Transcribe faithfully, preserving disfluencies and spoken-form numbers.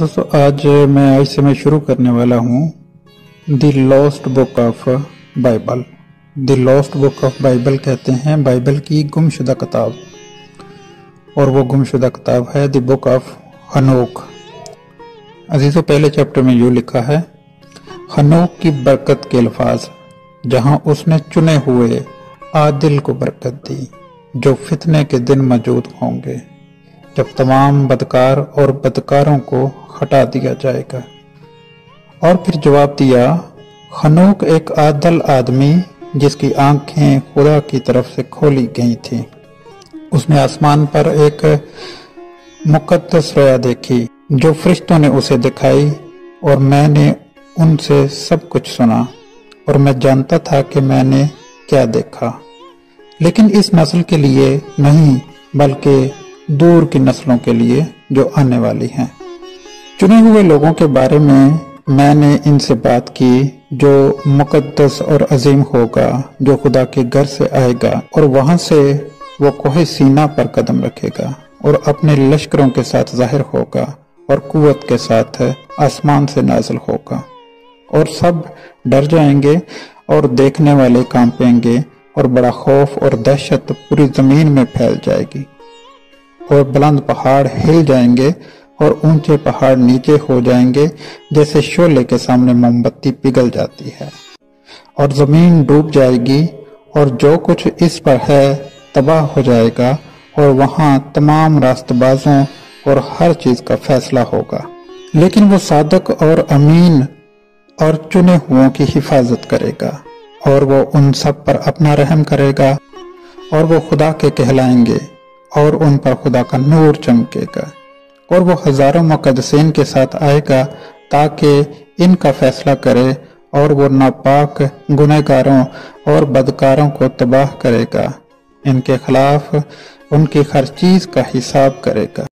दोस्तों, आज मैं आज से मैं शुरू करने वाला हूँ the lost book of Bible. The lost book of Bible कहते हैं बाइबल की गुमशुदा किताब, और वो गुमशुदा किताब है द बुक ऑफ हनोक। अजीजों, पहले चैप्टर में यूँ लिखा है, हनोक की बरकत के अल्फाज, जहाँ उसने चुने हुए आदिल को बरकत दी जो फितने के दिन मौजूद होंगे, जब तमाम बदकार और बदकारों को हटा दिया जाएगा। और फिर जवाब दिया, हनोक एक आदल आदमी जिसकी आंखें खुदा की तरफ से खोली गई थी, उसने आसमान पर एक मुकद्दस रया देखी जो फरिश्तों ने उसे दिखाई, और मैंने उनसे सब कुछ सुना और मैं जानता था कि मैंने क्या देखा, लेकिन इस नस्ल के लिए नहीं बल्कि दूर की नस्लों के लिए जो आने वाली हैं। चुने हुए लोगों के बारे में मैंने इनसे बात की जो मुकद्दस और अजीम होगा, जो खुदा के घर से आएगा और वहां से वो कोह सीना पर कदम रखेगा और अपने लश्करों के साथ जाहिर होगा और कुवत के साथ आसमान से नाजिल होगा, और सब डर जाएंगे और देखने वाले कांपेंगे, और बड़ा खौफ और दहशत पूरी जमीन में फैल जाएगी, और बुलंद पहाड़ हिल जाएंगे और ऊंचे पहाड़ नीचे हो जाएंगे जैसे शोले के सामने मोमबत्ती पिघल जाती है, और जमीन डूब जाएगी और जो कुछ इस पर है तबाह हो जाएगा, और वहां तमाम रास्तबाजों और हर चीज का फैसला होगा। लेकिन वो सादक और अमीन और चुने हुओं की हिफाजत करेगा, और वो उन सब पर अपना रहम करेगा, और वो खुदा के कहलाएंगे और उन पर खुदा का नूर चमकेगा, और वो हजारों मुकद्दसीन के साथ आएगा ताकि इनका फैसला करे, और वो नापाक गुनहगारों और बदकारों को तबाह करेगा, इनके खिलाफ उनकी हर चीज का हिसाब करेगा।